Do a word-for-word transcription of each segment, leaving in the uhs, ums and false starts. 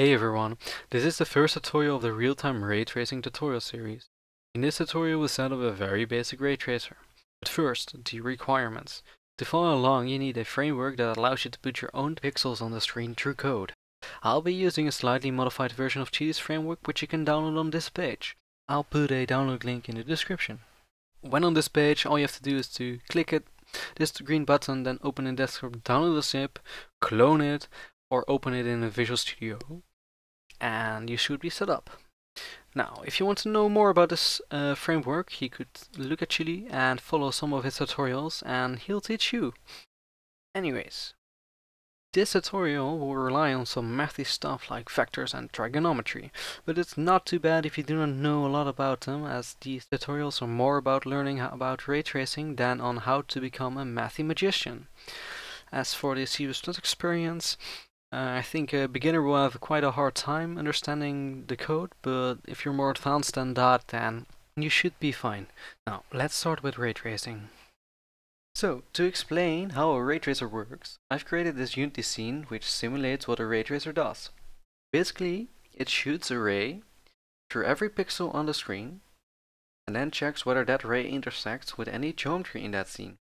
Hey everyone, this is the first tutorial of the real-time ray tracing tutorial series. In this tutorial we set up a very basic ray tracer. But first, the requirements. To follow along you need a framework that allows you to put your own pixels on the screen through code. I'll be using a slightly modified version of Chili's framework which you can download on this page. I'll put a download link in the description. When on this page all you have to do is to click it, this green button, then open in desktop, download the zip, clone it, or open it in a Visual Studio. And you should be set up. Now, if you want to know more about this uh, framework, you could look at Chili and follow some of his tutorials and he'll teach you. Anyways, this tutorial will rely on some mathy stuff like vectors and trigonometry, but it's not too bad if you do not know a lot about them, as these tutorials are more about learning about ray tracing than on how to become a mathy magician. As for the C plus plus experience, Uh, I think a beginner will have quite a hard time understanding the code, but if you're more advanced than that, then you should be fine. Now, let's start with ray tracing. So, to explain how a ray tracer works, I've created this Unity scene which simulates what a ray tracer does. Basically, it shoots a ray through every pixel on the screen, and then checks whether that ray intersects with any geometry in that scene.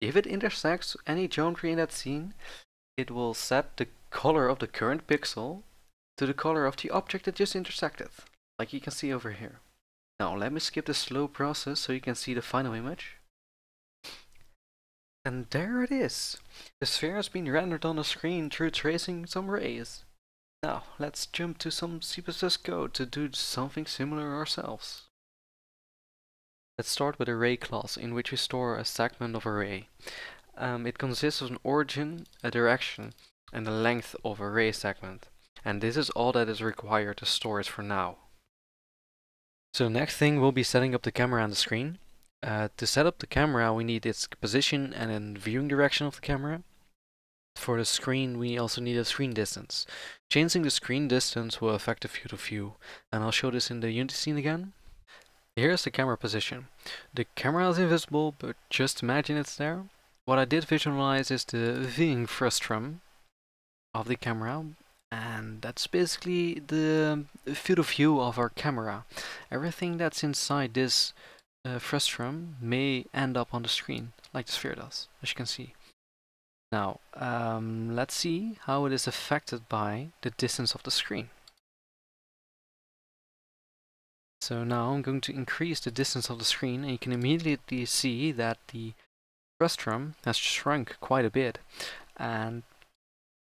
If it intersects any geometry in that scene, it will set the color of the current pixel to the color of the object that just intersected, like you can see over here. Now let me skip the slow process so you can see the final image. And there it is! The sphere has been rendered on the screen through tracing some rays. Now let's jump to some C plus plus code to do something similar ourselves. Let's start with a ray class in which we store a segment of a ray. Um, it consists of an origin, a direction, and the length of a ray segment, and this is all that is required to store it for now. So the next thing will be setting up the camera on the screen. Uh, to set up the camera we need its position and then viewing direction of the camera. For the screen we also need a screen distance. Changing the screen distance will affect the field of view, and I'll show this in the Unity scene again. Here's the camera position. The camera is invisible, but just imagine it's there. What I did visualize is the viewing frustrum of the camera, and that's basically the field of view of our camera. Everything that's inside this uh, frustrum may end up on the screen, like the sphere does, as you can see. Now, um, let's see how it is affected by the distance of the screen. So now I'm going to increase the distance of the screen, and you can immediately see that the frustrum has shrunk quite a bit, and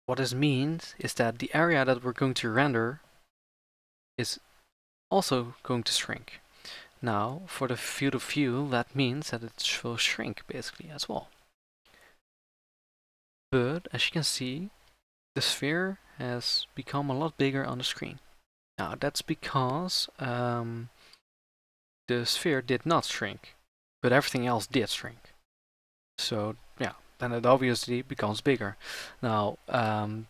what this means is that the area that we're going to render is also going to shrink. Now, for the field of view, that means that it will shrink basically as well. But as you can see, the sphere has become a lot bigger on the screen. Now, that's because um, the sphere did not shrink, but everything else did shrink. So, yeah. Then it obviously becomes bigger. Now, um,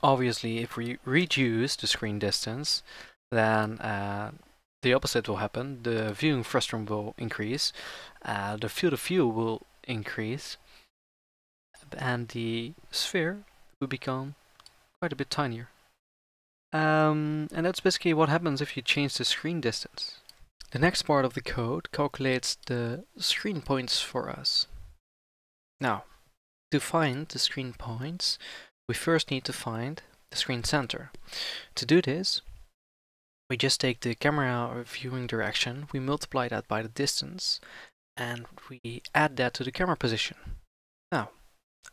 obviously, if we reduce the screen distance, then uh, the opposite will happen. The viewing frustrum will increase, uh, the field of view will increase, and the sphere will become quite a bit tinier. Um, and that's basically what happens if you change the screen distance. The next part of the code calculates the screen points for us. Now, to find the screen points, we first need to find the screen center. To do this, we just take the camera viewing direction, we multiply that by the distance, and we add that to the camera position. Now,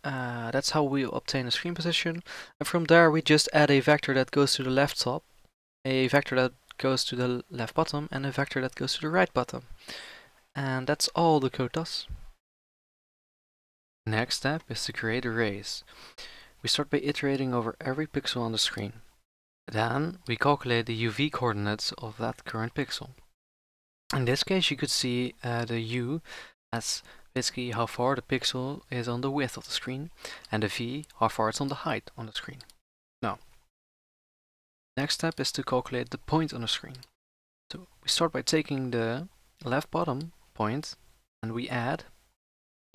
uh, that's how we obtain the screen position, and from there we just add a vector that goes to the left top, a vector that goes to the left bottom, and a vector that goes to the right bottom. And that's all the code does. Next step is to create arrays. We start by iterating over every pixel on the screen. Then we calculate the U V coordinates of that current pixel. In this case you could see uh, the U as basically how far the pixel is on the width of the screen, and the V how far it's on the height on the screen. Now, next step is to calculate the point on the screen. So we start by taking the left bottom point and we add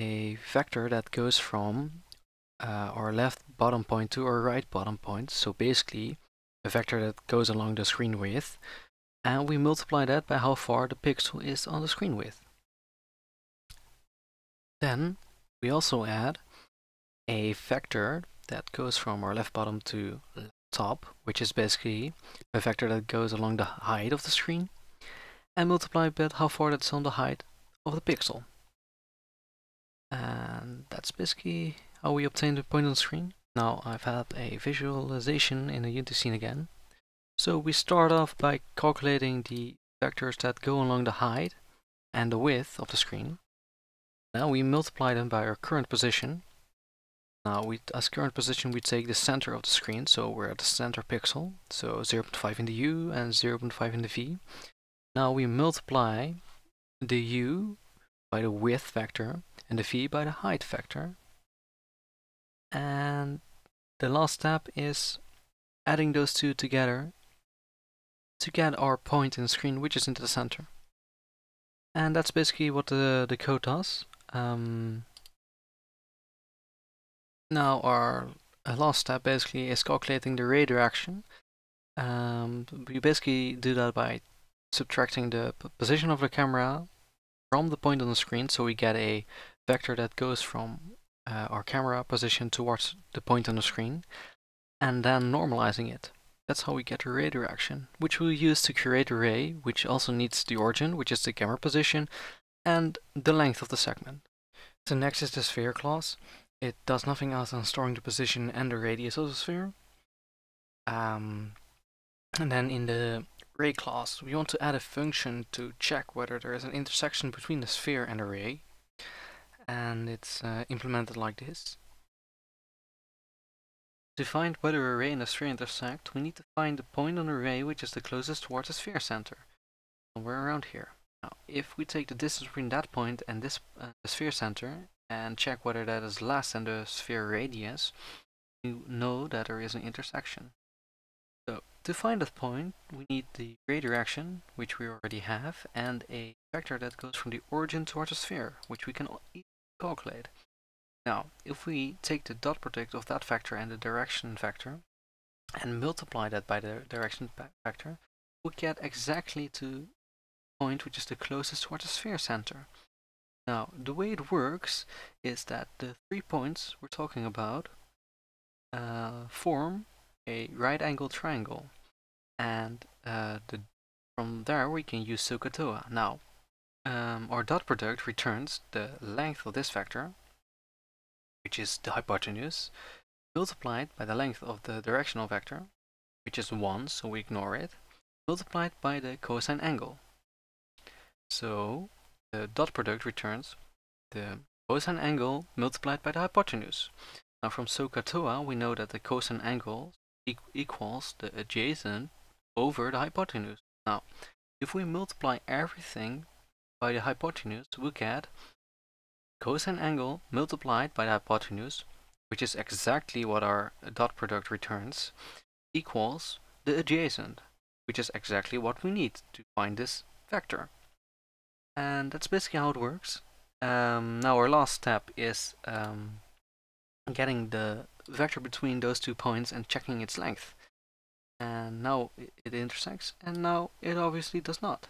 a vector that goes from uh, our left bottom point to our right bottom point, so basically a vector that goes along the screen width, and we multiply that by how far the pixel is on the screen width. Then we also add a vector that goes from our left bottom to top, which is basically a vector that goes along the height of the screen, and multiply by how far that's on the height of the pixel. And that's basically how we obtain the point on the screen. Now I've had a visualization in the Unity scene again. So we start off by calculating the vectors that go along the height and the width of the screen. Now we multiply them by our current position. Now we, as current position, we take the center of the screen, so we're at the center pixel, so zero point five in the U and zero point five in the V. Now we multiply the U by the width vector and the V by the height vector. And the last step is adding those two together to get our point in the screen, which is into the center. And that's basically what the, the code does. Um, Now our last step basically is calculating the ray direction. Um, we basically do that by subtracting the position of the camera from the point on the screen, so we get a vector that goes from uh, our camera position towards the point on the screen, and then normalizing it. That's how we get the ray direction, which we'll use to create a ray, which also needs the origin, which is the camera position, and the length of the segment. So next is the sphere class. It does nothing else than storing the position and the radius of the sphere. Um, and then in the ray class, we want to add a function to check whether there is an intersection between the sphere and the ray. And it's uh, implemented like this. To find whether a ray and a sphere intersect, we need to find the point on the ray which is the closest towards the sphere center. Somewhere around here. Now, if we take the distance between that point and this uh, the sphere center, and check whether that is less than the sphere radius, you know that there is an intersection. So to find that point, we need the ray direction, which we already have, and a vector that goes from the origin towards the sphere, which we can calculate. Now, if we take the dot product of that vector and the direction vector, and multiply that by the direction vector, we get exactly to the point which is the closest towards the sphere center. Now, the way it works is that the three points we're talking about uh, form a right-angled triangle, and uh, the, from there we can use SOHCAHTOA. Now, um, our dot product returns the length of this vector, which is the hypotenuse, multiplied by the length of the directional vector, which is one, so we ignore it, multiplied by the cosine angle. So the dot product returns the cosine angle multiplied by the hypotenuse. Now from SOHCAHTOA we know that the cosine angle e equals the adjacent over the hypotenuse. Now, if we multiply everything by the hypotenuse, we get cosine angle multiplied by the hypotenuse, which is exactly what our dot product returns, equals the adjacent, which is exactly what we need to find this vector. And that's basically how it works. Um, now our last step is um, getting the vector between those two points and checking its length. And now it, it intersects, and now it obviously does not.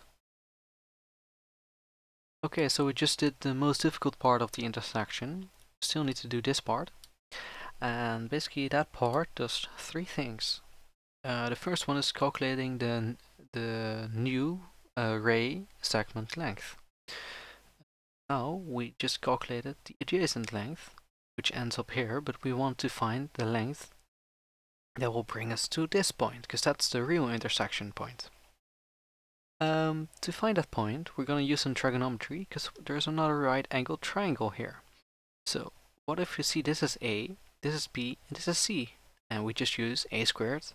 Okay, so we just did the most difficult part of the intersection. Still need to do this part. And basically that part does three things. Uh, the first one is calculating the, the new array segment length. Now we just calculated the adjacent length, which ends up here, but we want to find the length that will bring us to this point, because that's the real intersection point. Um, to find that point, we're going to use some trigonometry, because there's another right angled triangle here. So what if you see this is A, this is B, and this is C, and we just use A squared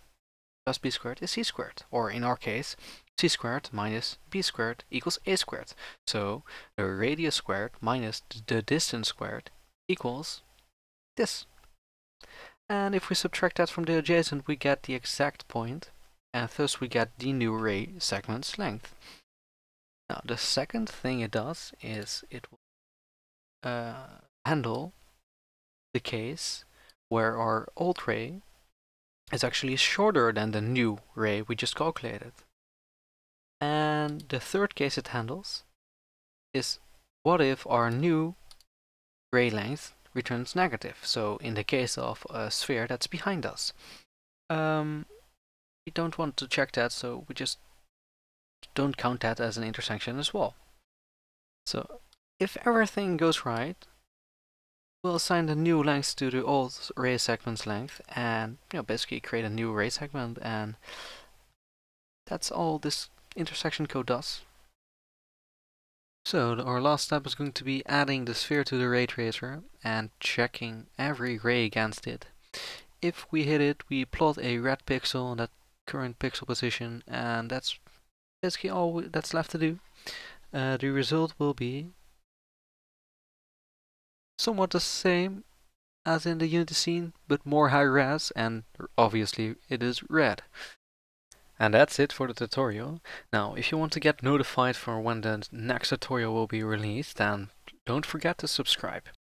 plus B squared is C squared, or in our case, C squared minus B squared equals A squared. So the radius squared minus the distance squared equals this. And if we subtract that from the adjacent, we get the exact point, and thus we get the new ray segment's length. Now the second thing it does is it will uh, handle the case where our old ray is actually shorter than the new ray we just calculated. And the third case it handles is what if our new ray length returns negative, so in the case of a sphere that's behind us. Um, we don't want to check that, so we just don't count that as an intersection as well. So if everything goes right, we'll assign the new length to the old ray segment's length and, you know, basically create a new ray segment, and that's all this intersection code does. So our last step is going to be adding the sphere to the ray tracer and checking every ray against it. If we hit it, we plot a red pixel on that current pixel position, and that's basically all that's left to do. Uh, the result will be somewhat the same as in the Unity scene, but more high res, and obviously it is red. And that's it for the tutorial. Now, if you want to get notified for when the next tutorial will be released, then don't forget to subscribe.